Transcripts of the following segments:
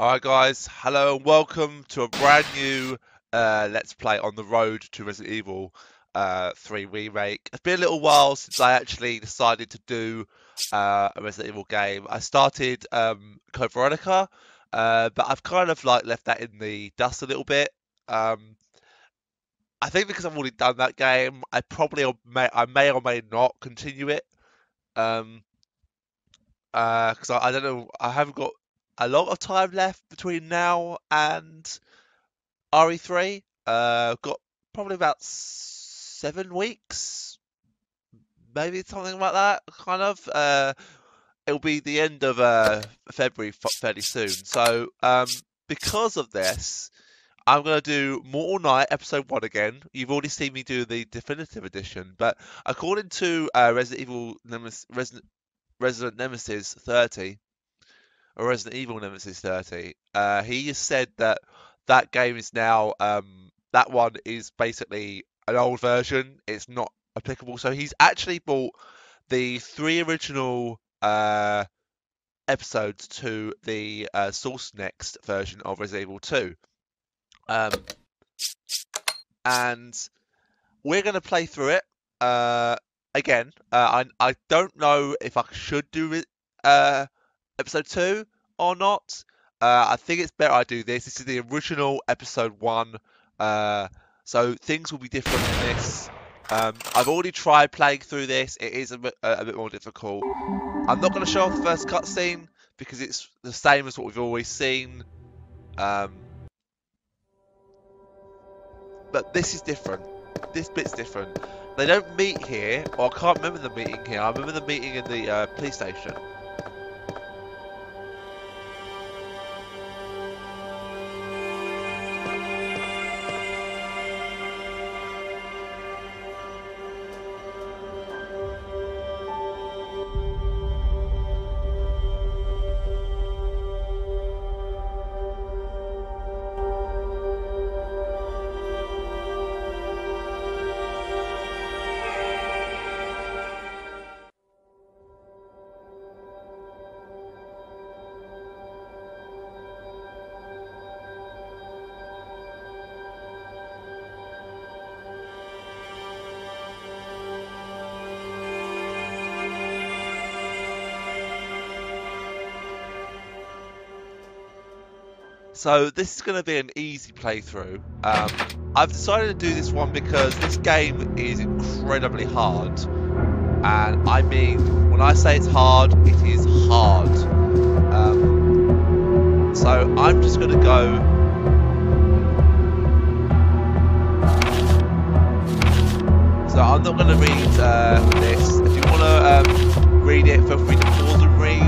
Alright guys, hello and welcome to a brand new Let's Play on the road to Resident Evil 3 Remake. It's been a little while since I actually decided to do a Resident Evil game. I started Code Veronica, but I've kind of like left that in the dust a little bit. I think because I've already done that game, I may or may not continue it. Because I don't know, I haven't got a lot of time left between now and RE3. Got probably about 7 weeks, maybe something like that. Kind of. It'll be the end of February fairly soon. So because of this, I'm gonna do Mortal Night Episode 1 again. You've already seen me do the Definitive Edition, but according to Resident Evil Nemesis 30. He just said that game is now that one is basically an old version. It's not applicable. So he's actually bought the 3 original episodes to the Source Next version of Resident Evil 2. And we're gonna play through it again. I don't know if I should do it. Episode 2 or not. I think it's better I do this. This is the original Episode 1, so things will be different in this. I've already tried playing through this. It is a bit more difficult. I'm not going to show off the first cutscene because it's the same as what we've always seen. But this is different. This bit's different. They don't meet here, or I can't remember the meeting here. I remember the meeting in the police station. So this is going to be an easy playthrough. I've decided to do this one because this game is incredibly hard. And I mean, when I say it's hard, it is hard. So I'm just going to go... So I'm not going to read this. If you want to read it, feel free to pause and read.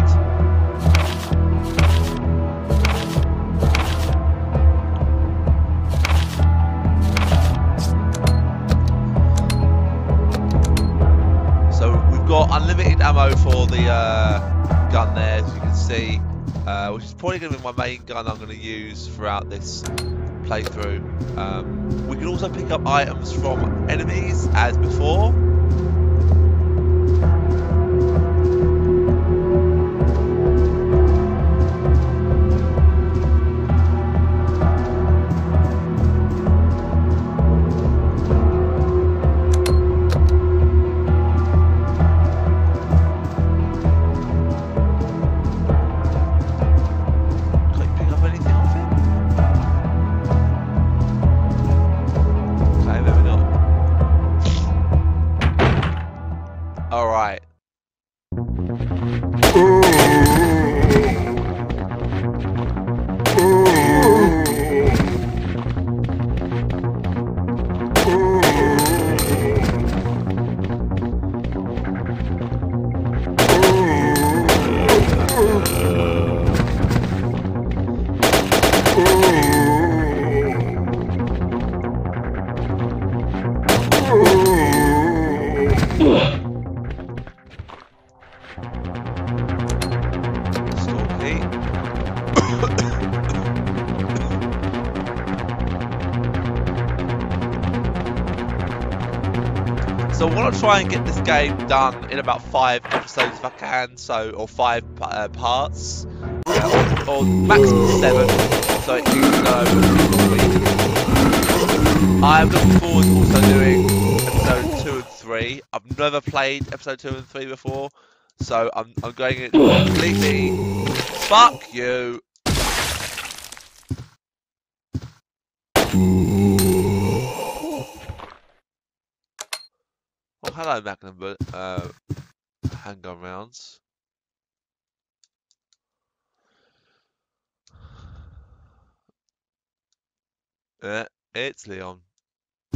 Ammo for the gun there, as you can see, which is probably going to be my main gun I'm going to use throughout this playthrough. We can also pick up items from enemies as before. So I want to try and get this game done in about 5 episodes if I can, or 5 parts. or maximum 7, so it's no. I'm looking forward to also doing episode 2 and 3. I've never played episode 2 and 3 before, so I'm going it completely. Fuck you! Oh, hello, Magnum Bullet. Handgun rounds. It's Leon.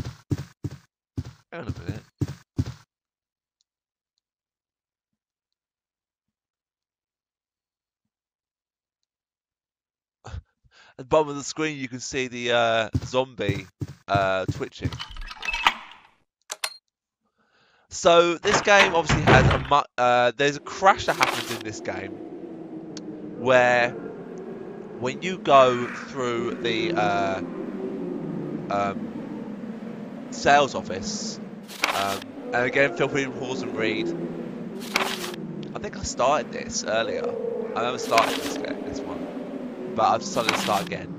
Hang on a minute. At the bottom of the screen, you can see the zombie twitching. So this game obviously has a there's a crash that happens in this game where when you go through the sales office, and again feel free to pause and read. I think I started this earlier. I never started this game, this one, but I've decided to start again.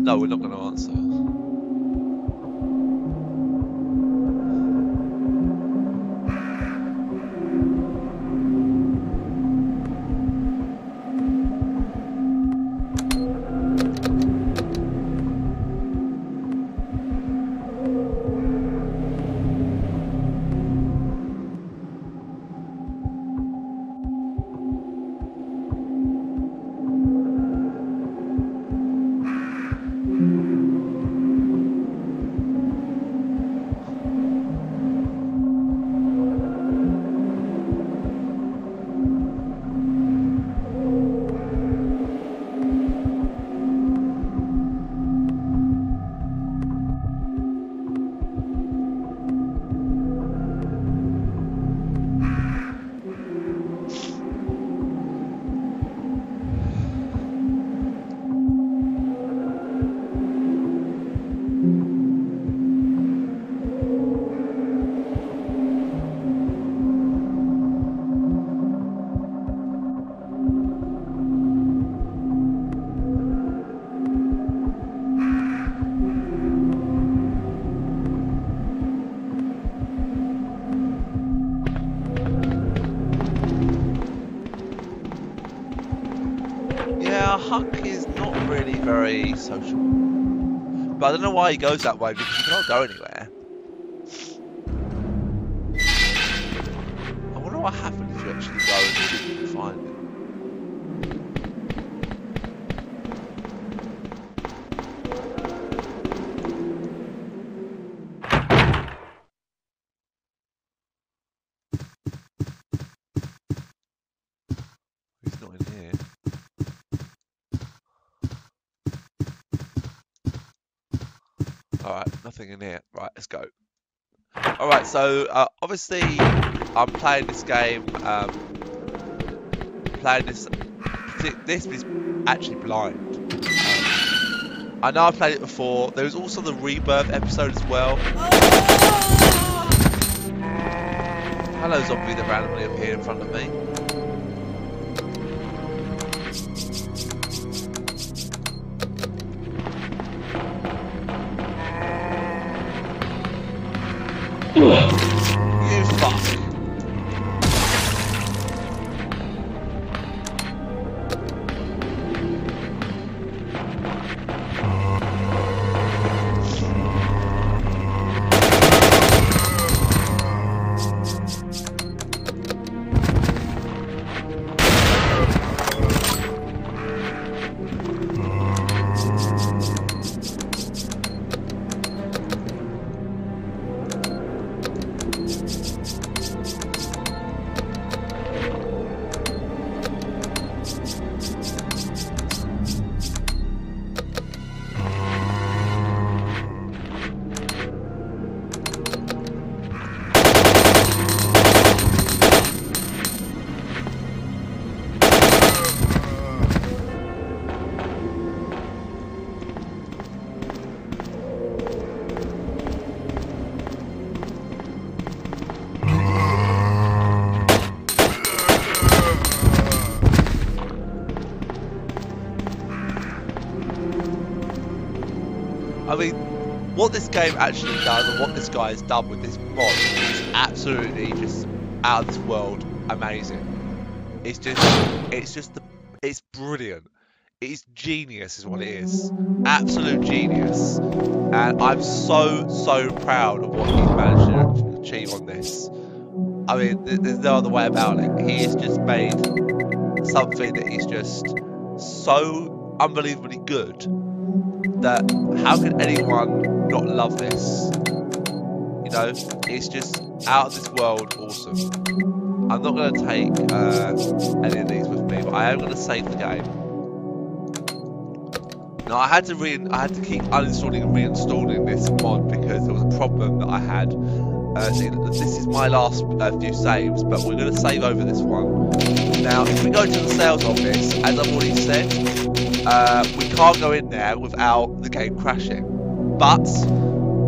No, we're not going to answer. Social, but I don't know why he goes that way because you can't go anywhere. I wonder what happens if you actually go and you can find him. In here, right? Let's go. All right. So obviously, I'm playing this game. Playing this. This is actually blind. I know I played it before. There was also the Rebirth episode as well. Oh! Hello, zombie that randomly appeared in front of me. I mean, what this game actually does, and what this guy has done with this mod, is absolutely just out of this world amazing. It's brilliant. It's genius is what it is. Absolute genius. And I'm so proud of what he's managed to achieve on this. I mean, there's no other way about it. He has just made something that is just so unbelievably good that how could anyone not love this? You know, it's just out of this world awesome. I'm not going to take any of these with me, but I am going to save the game. Now I had to keep uninstalling and reinstalling this mod because there was a problem that I had. See, this is my last few saves, but we're going to save over this one. Now, if we go to the sales office, as I've already said, we can't go in there without the game crashing. But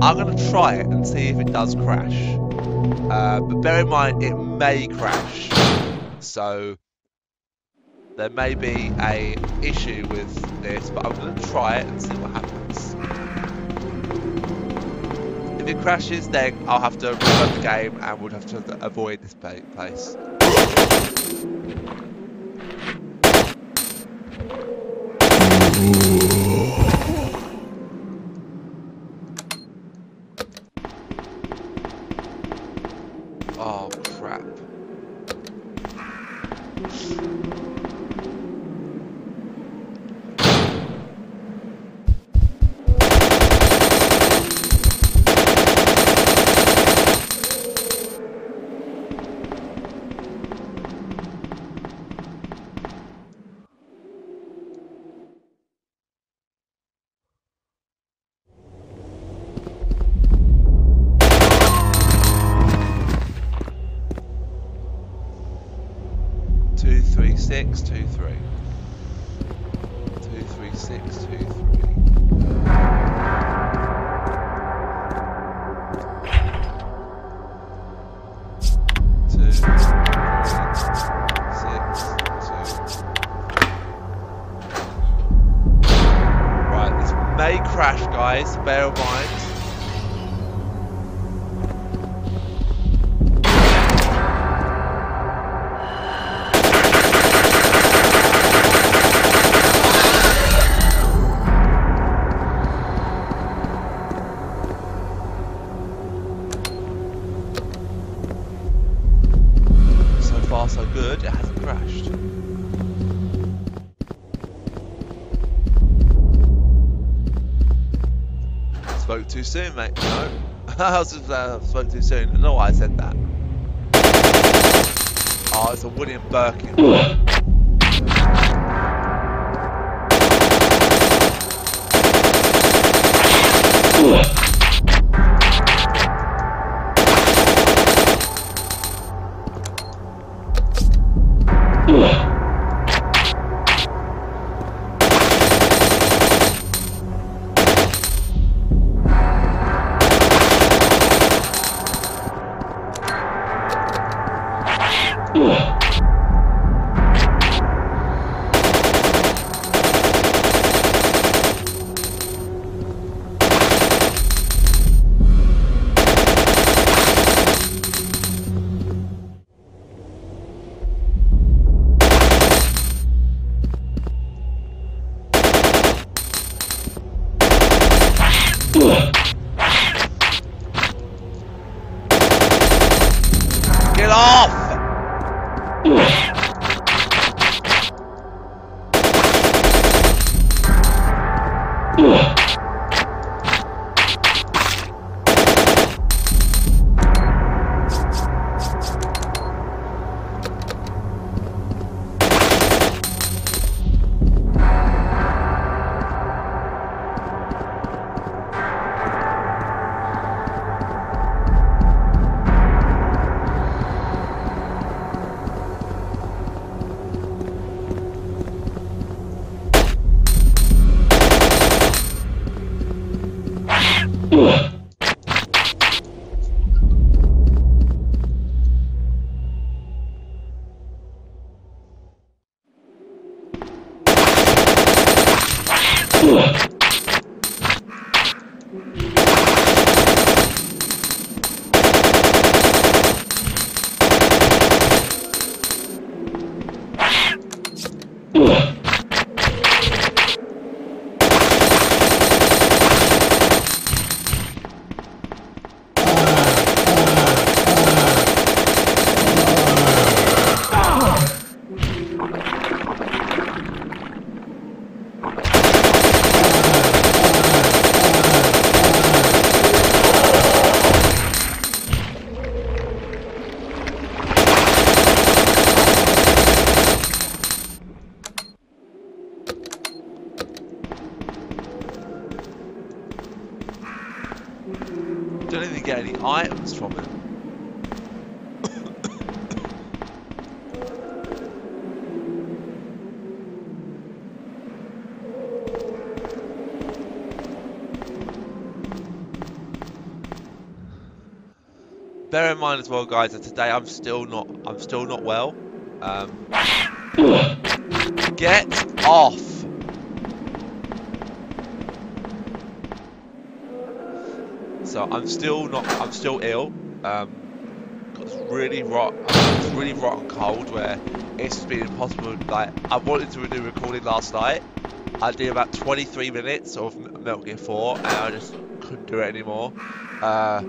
I'm going to try it and see if it does crash. But bear in mind, it may crash. So there may be a issue with this, but I'm going to try it and see what happens. If it crashes, then I'll have to reload the game and we'll have to avoid this place. Oh crap. Too soon, mate. No, I spoke too soon. I don't know why I said that. Oh, it's a William Birkin. get items from it. Bear in mind as well, guys, that today I'm still not well. Get off. So I'm still ill. Got this really rotten cold where it's just been impossible. Like, I wanted to do recording last night. I did about 23 minutes of Metal Gear 4 and I just couldn't do it anymore. I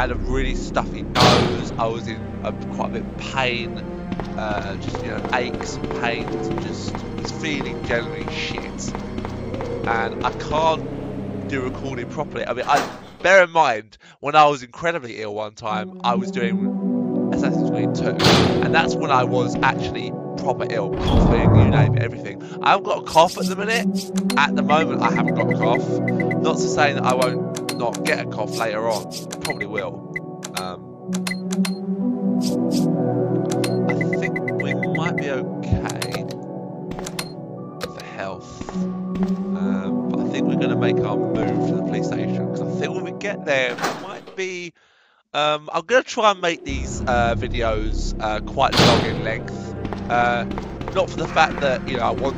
had a really stuffy nose. I was in quite a bit of pain, just, you know, aches and pains, just was feeling generally shit. And I can't do recording properly. I mean, bear in mind, when I was incredibly ill one time, I was doing Assassin's Creed 2, and that's when I was actually proper ill, coughing, you name it, everything. I haven't got a cough at the minute. At the moment, I haven't got a cough. Not to say that I won't not get a cough later on, probably will. I think we might be okay for health, but I think we're going to make our move to the police station, because I think when we get there it might be, I'm going to try and make these videos quite long in length, not for the fact that, you know, I want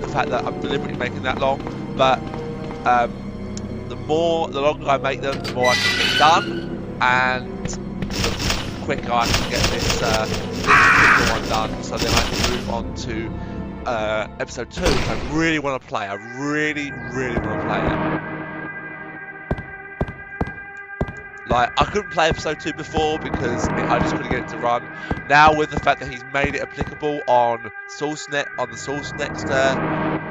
the fact that I'm deliberately making that long, but the longer I make them, the more I can get done, and the quicker I can get this particular one done, so then I can move on to episode 2, which I really want to play. I really, really want to play it. Like, I couldn't play episode 2 before because I just couldn't get it to run. Now, with the fact that he's made it applicable on the Source Next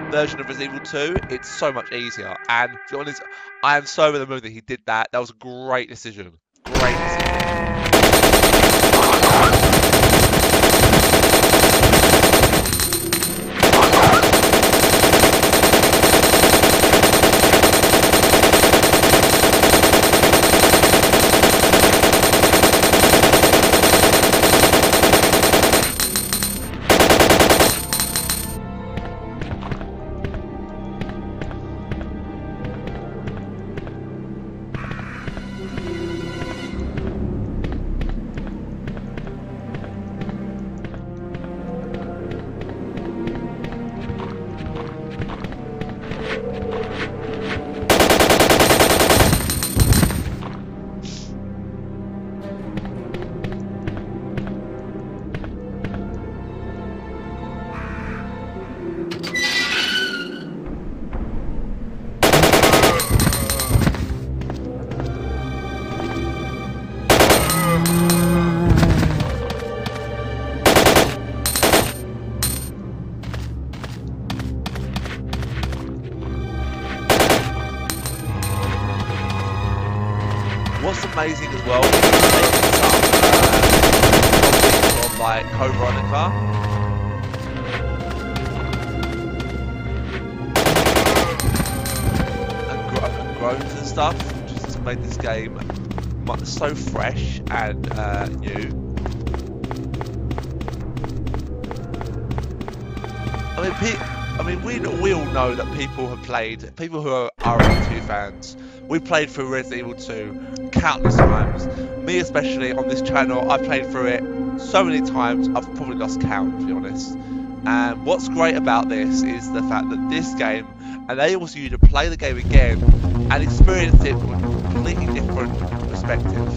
version of Resident Evil 2, it's so much easier. And to be honest, I am so over the moon that he did that. That was a great decision. Great amazing as well. We've taken some from like Code Veronica. And groans and stuff, just to make this game so fresh and new. I mean, we all know that people who are RE2 fans, we played through Resident Evil 2 countless times. Me especially on this channel, I played through it so many times, I've probably lost count, to be honest. And what's great about this is the fact that this game enables you to play the game again and experience it from a completely different perspective.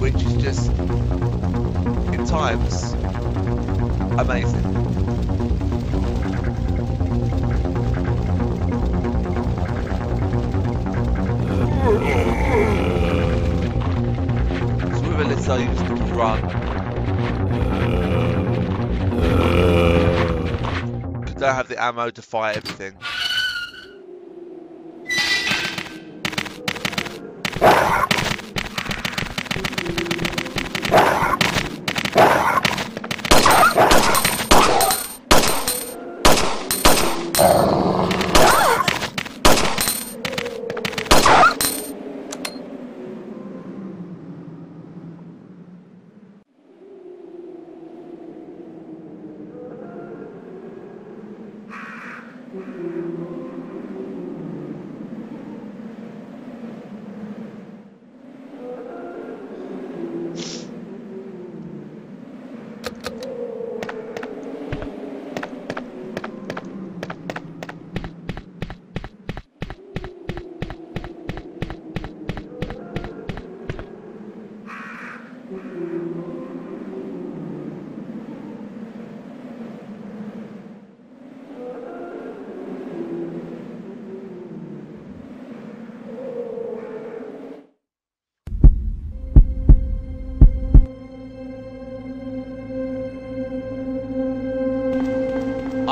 Which is just, in times, amazing. So you just run. You don't have the ammo to fire everything.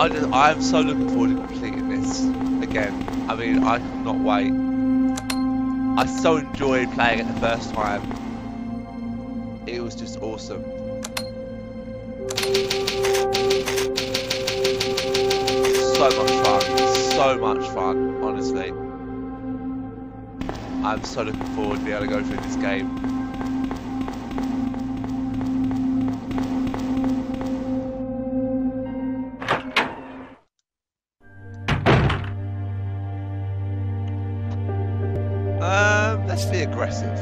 I'm so looking forward to completing this again. I mean, I cannot wait. I so enjoyed playing it the first time. It was just awesome. So much fun, honestly. I'm so looking forward to be able to go through this game. Let's be aggressive.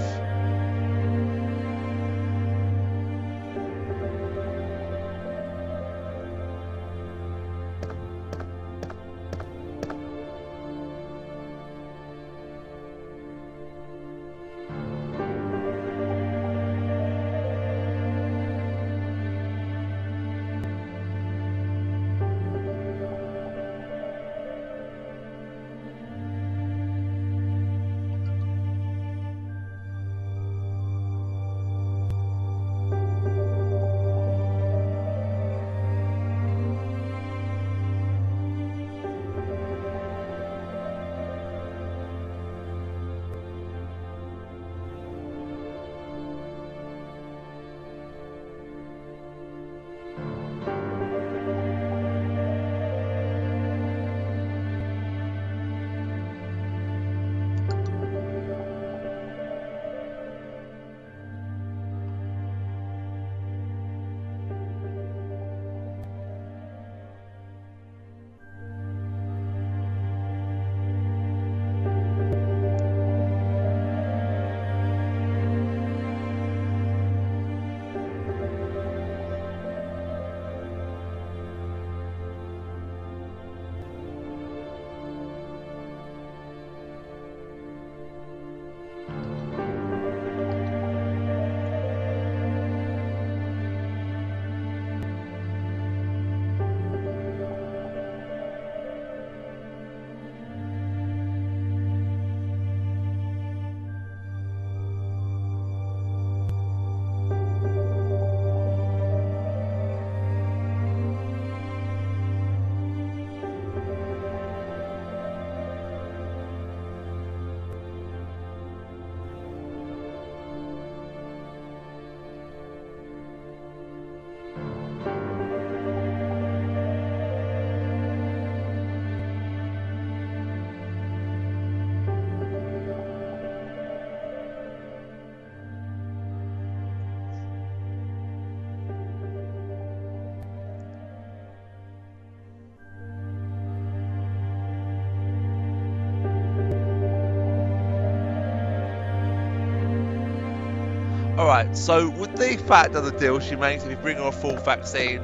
Alright, so with the fact of the deal she makes, if you bring her a full vaccine,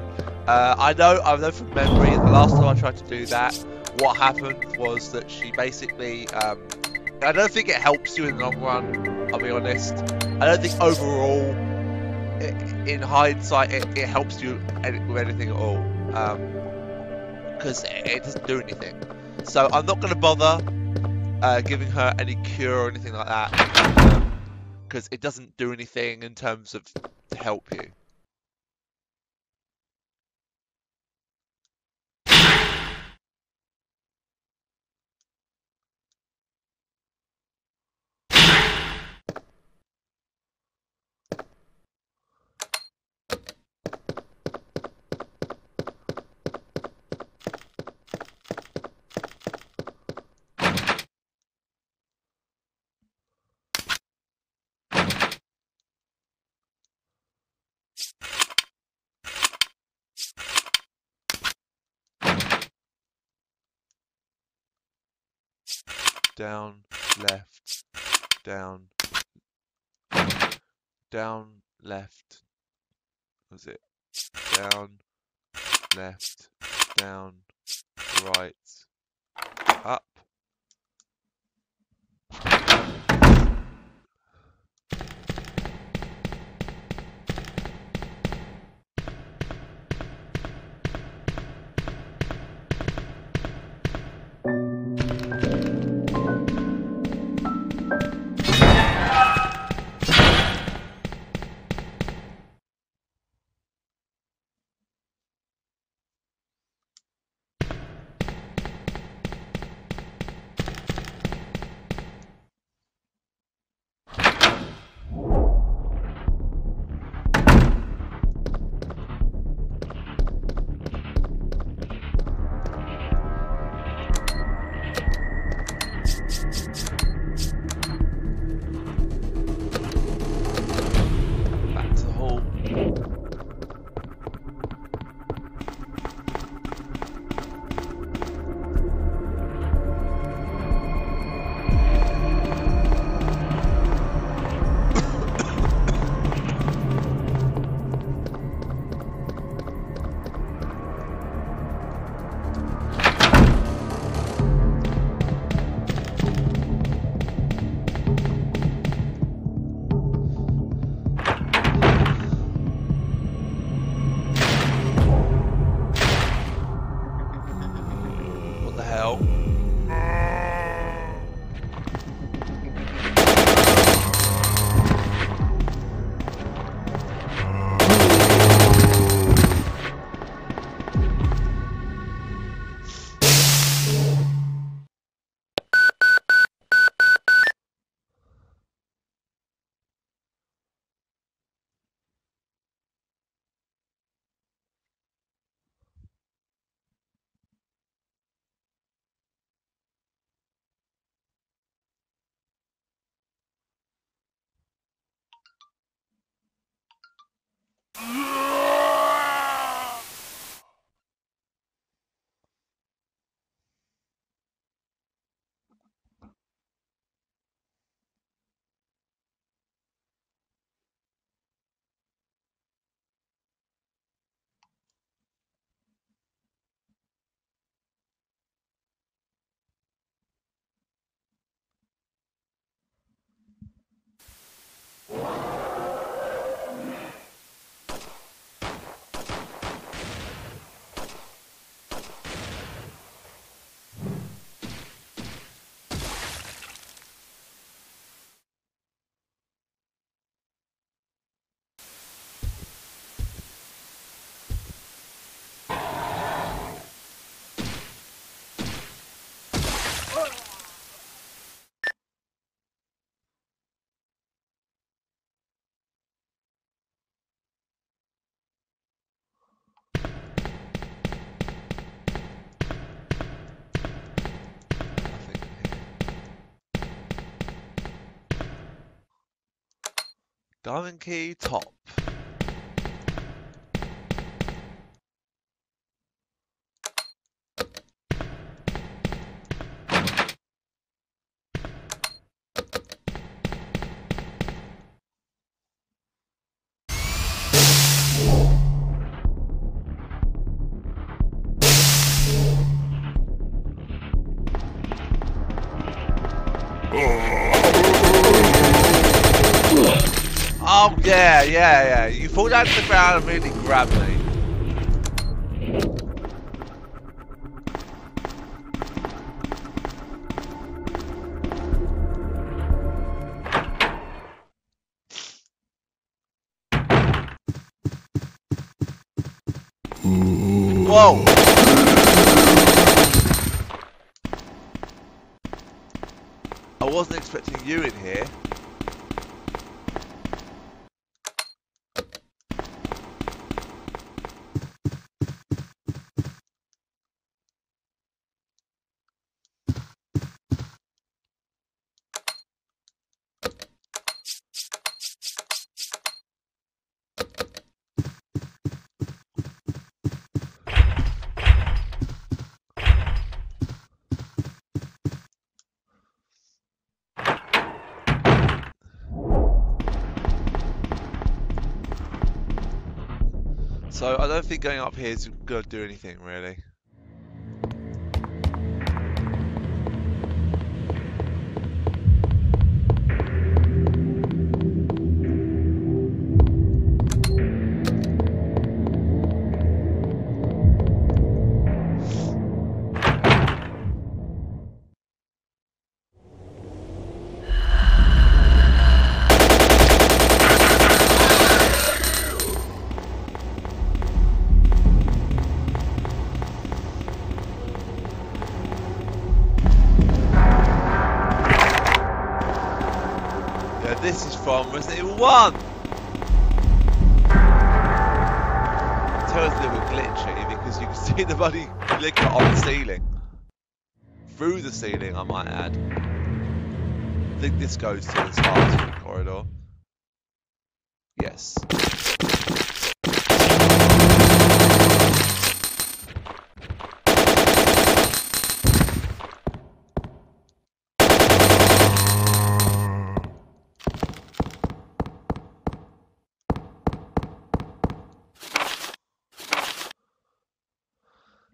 I know from memory, the last time I tried to do that, what happened was that she basically, I don't think it helps you in the long run, I'll be honest. I don't think overall, in hindsight, it helps you with anything at all, because it doesn't do anything. So I'm not going to bother giving her any cure or anything like that. Because it doesn't do anything in terms of to help you. Down, left, down, down, left, was it? Down, left, down, right, up. Diamond key top. Oh, yeah. You fall down to the ground and really grab me. Whoa! I wasn't expecting you in here. So I don't think going up here is going to do anything really. From Resident Evil 1! It tells they were glitchy because you can see the bloody liquor on the ceiling. Through the ceiling, I might add. I think this goes to the start corridor. Yes.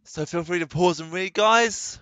So feel free to pause and read, guys.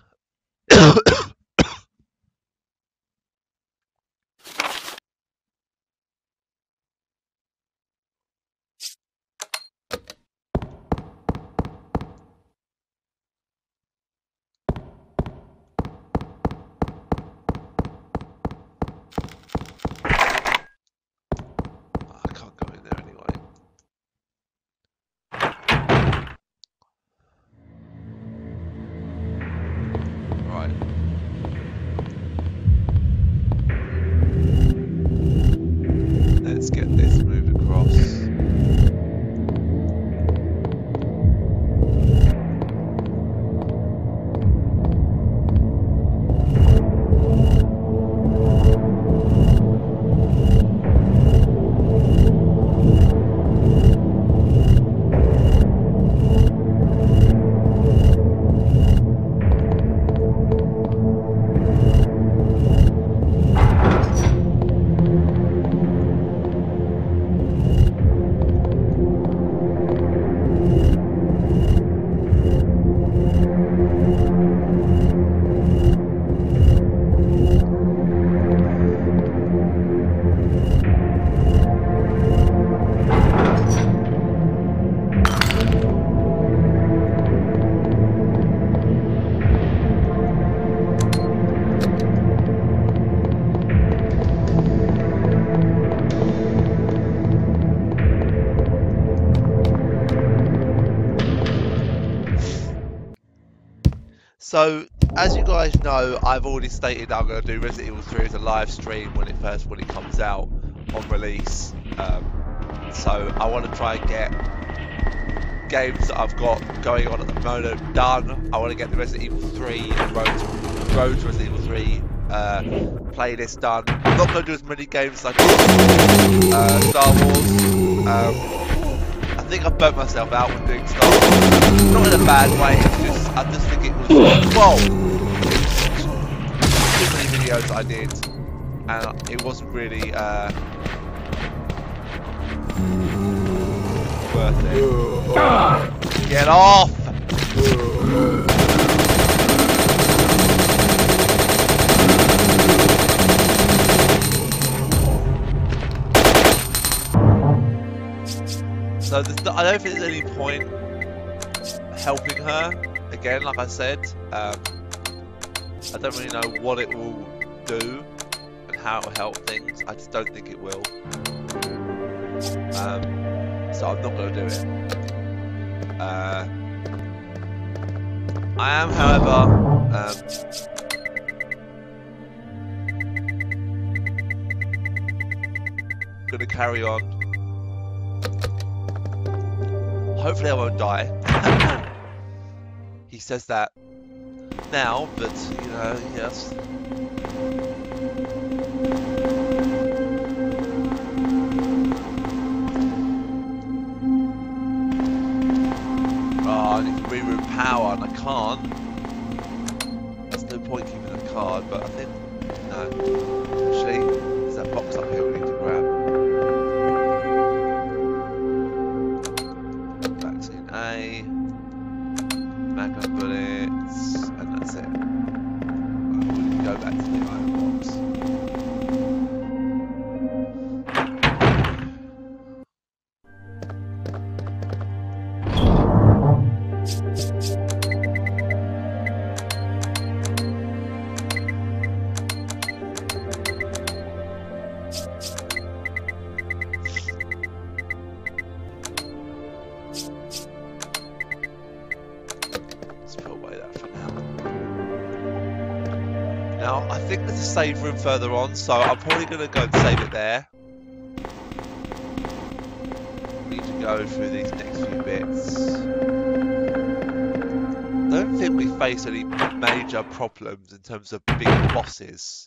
So, as you guys know, I've already stated I'm going to do Resident Evil 3 as a live stream when it comes out on release. So I want to try and get games that I've got going on at the moment done. I want to get the Resident Evil 3 Road to Resident Evil 3 playlist done. I'm not going to do as many games as I could. Star Wars. I think I burnt myself out with doing Star Wars. Not in a bad way. It's just I just think it was too many videos I did, and it wasn't really worth it. Get off! So I don't think there's any point helping her again, like I said. I don't really know what it will do and how it will help things. I just don't think it will. So I'm not going to do it. I am, however, going to carry on. Hopefully I won't die. He says that now, but you know, yes. Oh, I need to reroute power and I can't. There's no point keeping a card, but I think no. Actually, there's that box up here we need to grab. Save room further on, so I'm probably going to go and save it there. We need to go through these next few bits. I don't think we face any major problems in terms of big bosses.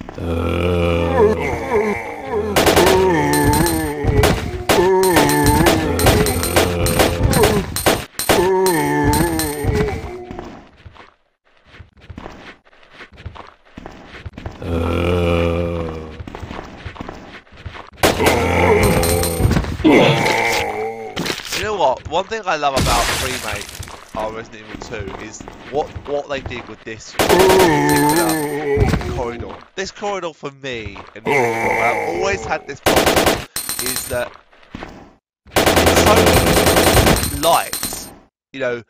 One thing I love about the remake of Resident Evil 2 is what they did with this corridor. This corridor for me, and I've always had this problem, is that it's so light. You know,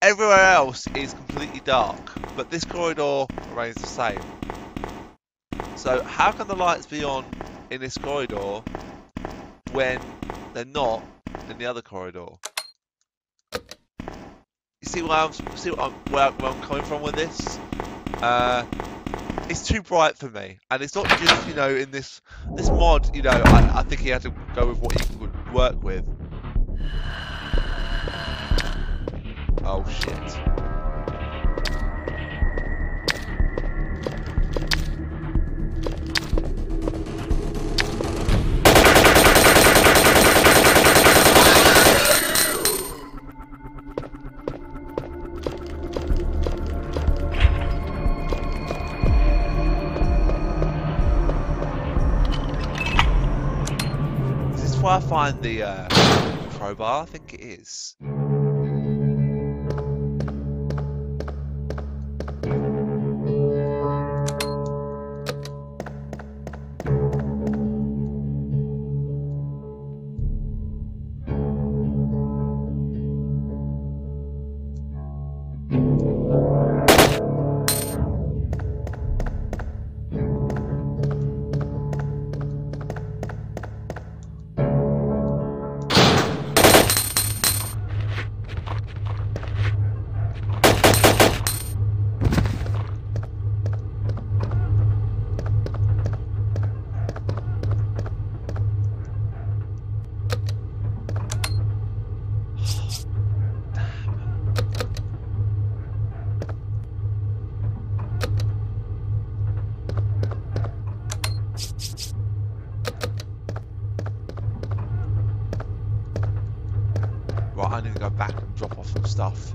everywhere else is completely dark, but this corridor remains the same. So how can the lights be on in this corridor when they're not in the other corridor? You see where I'm coming from with this? It's too bright for me, and it's not just, you know, in this mod. You know, I think he had to go with what he could work with. Oh shit. I find the crowbar, I think it is. Right, I'm gonna go back and drop off some stuff.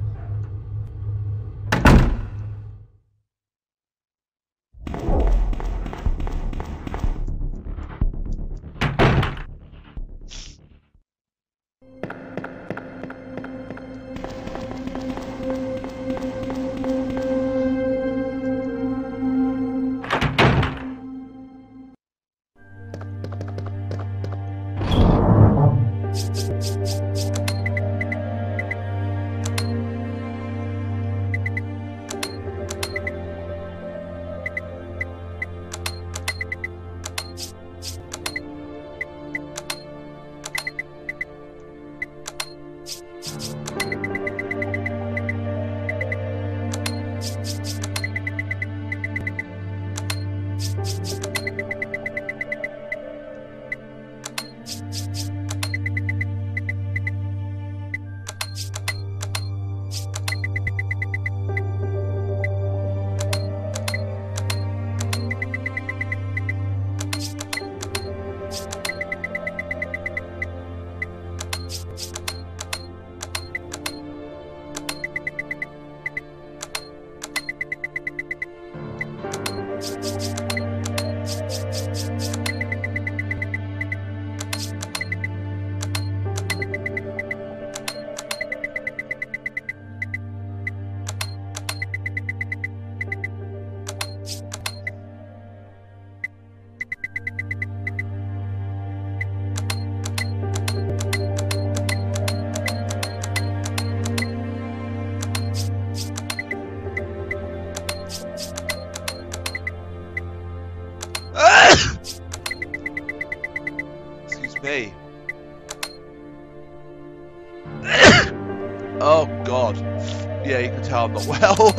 But well,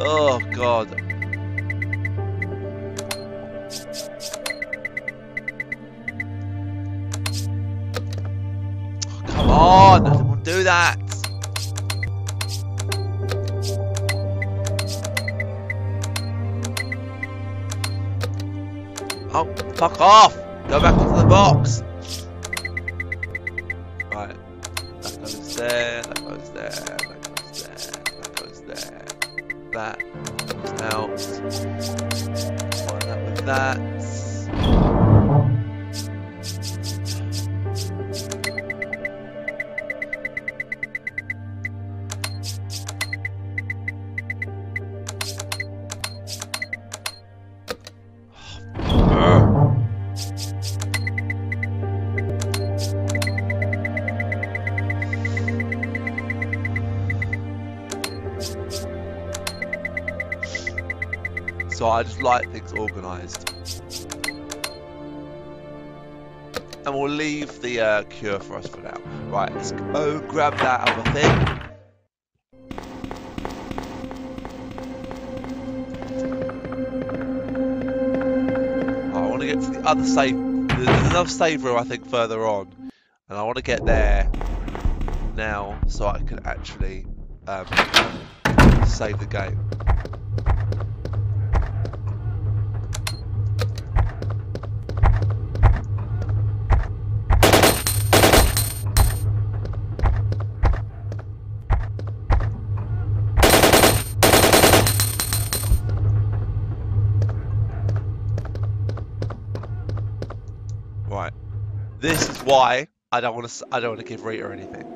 oh god. Oh, come on, I don't want to do that. Oh, fuck off. Go back into the box. Right, that goes there, that goes there. That comes out. Line that with that. So I just like things organised. And we'll leave the cure for us for now. Right, let's go grab that other thing. I want to get to the other save. There's another save room I think further on. And I want to get there now so I can actually save the game. This is why I don't want to give Rita anything.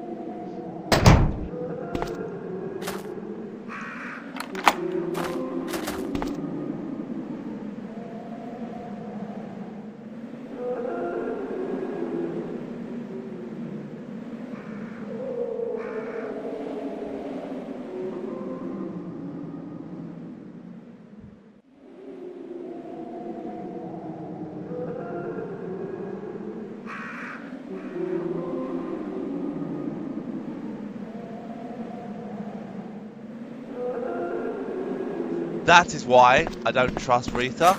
That is why I don't trust Rita,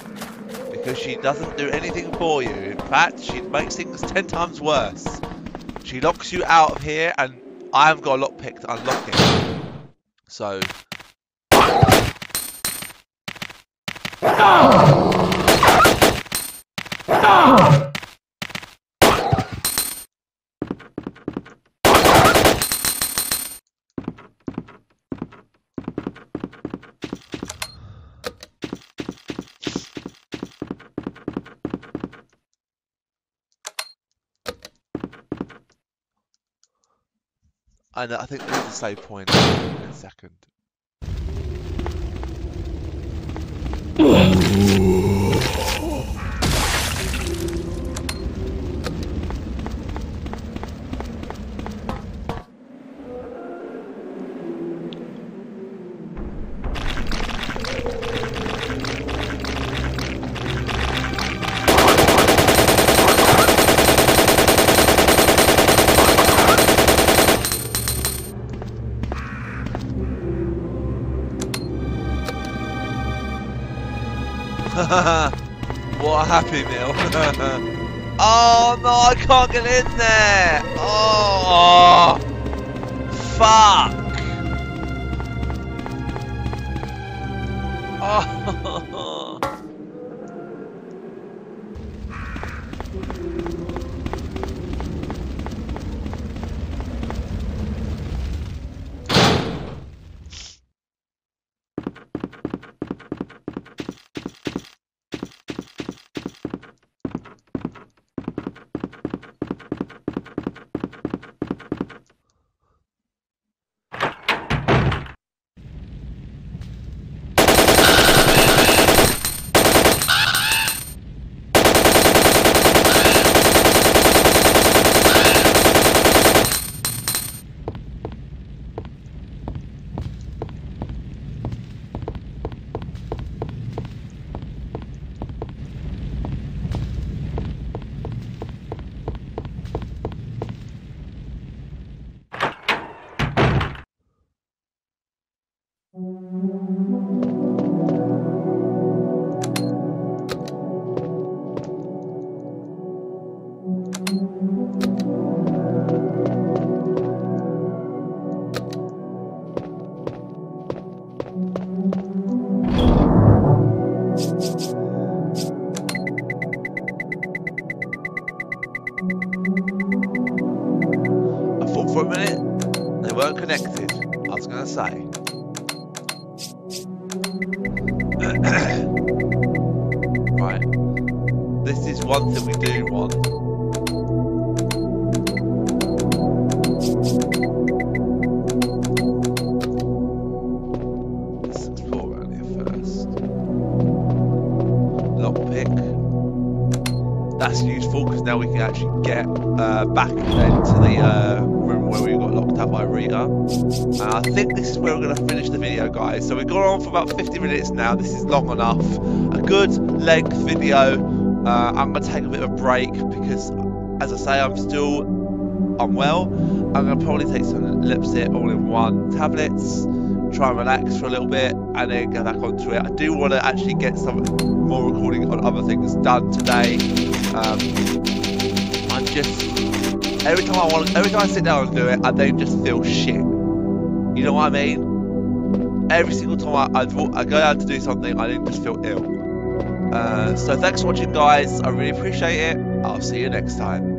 because she doesn't do anything for you. In fact, she makes things 10 times worse. She locks you out of here, and I've got a lockpick to unlock it. So... And I think there's a save point in a second. What a happy meal. Oh no, I can't get in there. Oh, fuck. Oh. So we've gone on for about 50 minutes now. This is long enough. A good length video. I'm going to take a bit of a break because, as I say, I'm still unwell. I'm going to probably take some Lipsit all-in-one tablets, try and relax for a little bit, and then go back onto it. I do want to actually get some more recording on other things done today. I'm just... Every time I sit down and do it, I then just feel shit. You know what I mean? Every single time I go out to do something, I just feel ill. So thanks for watching, guys. I really appreciate it. I'll see you next time.